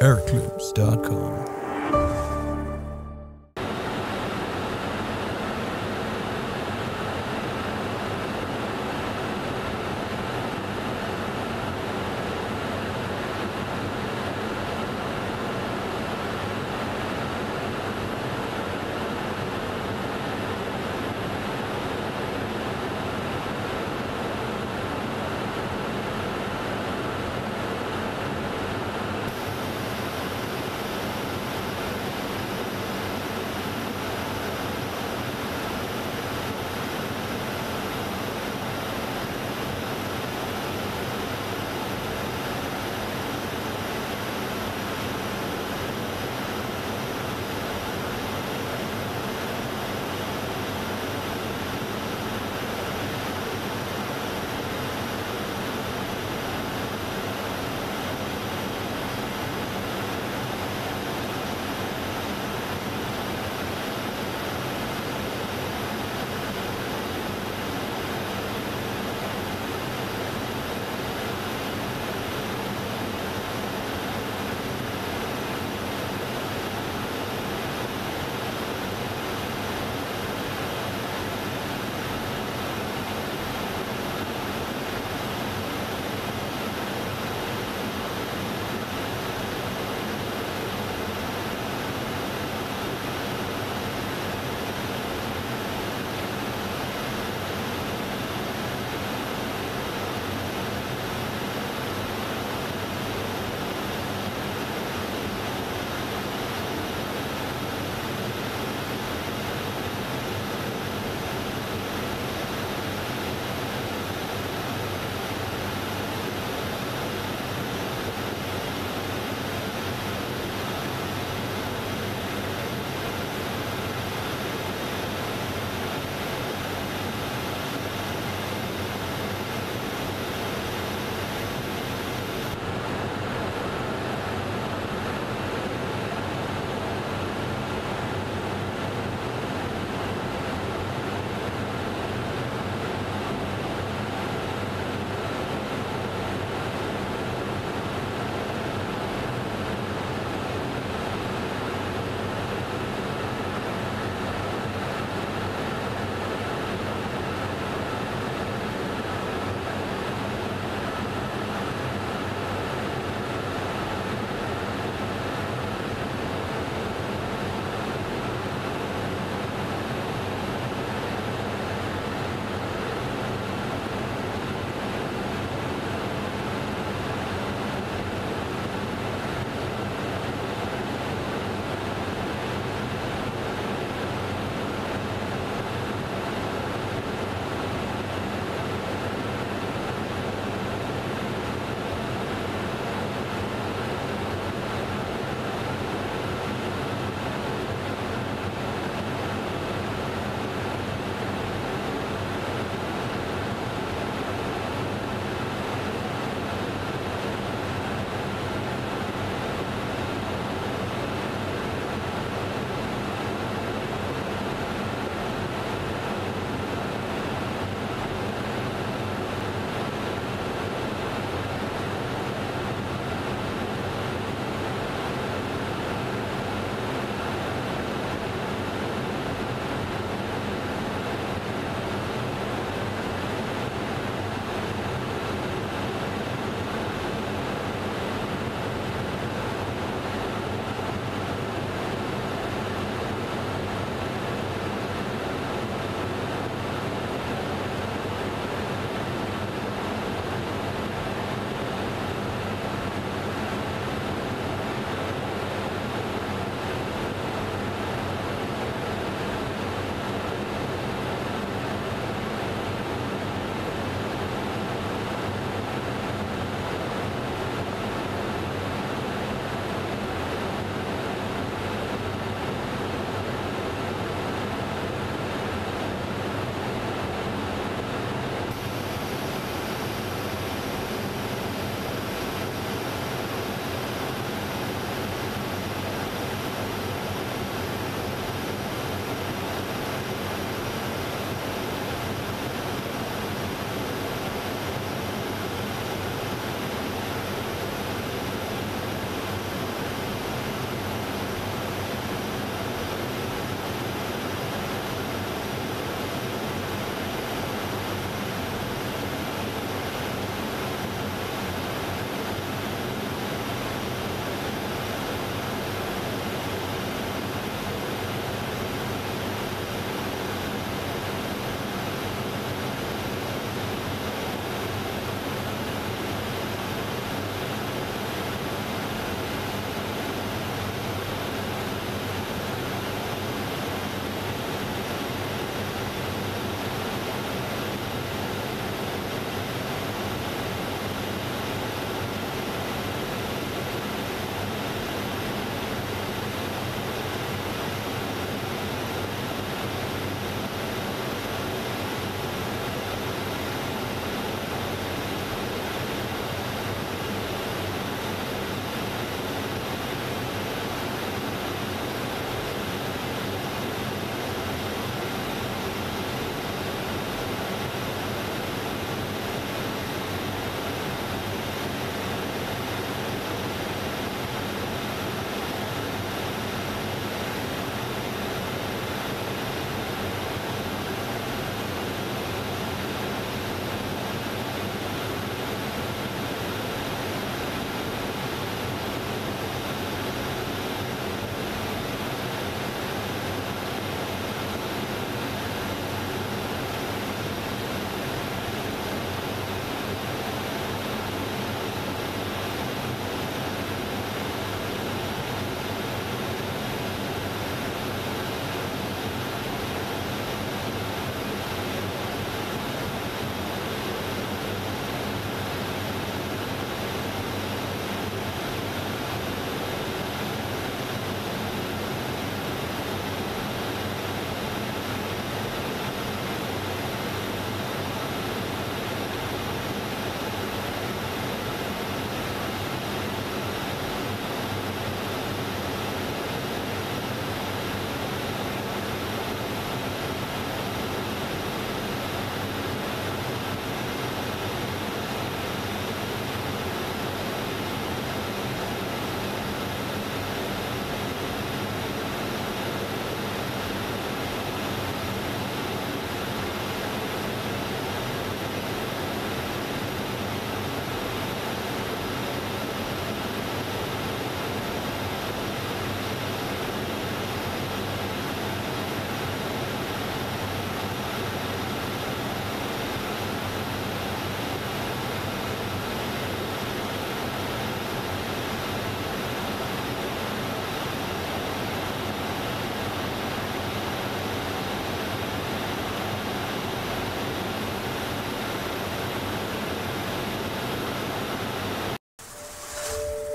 AirClips.com.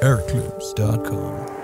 AirClips.com.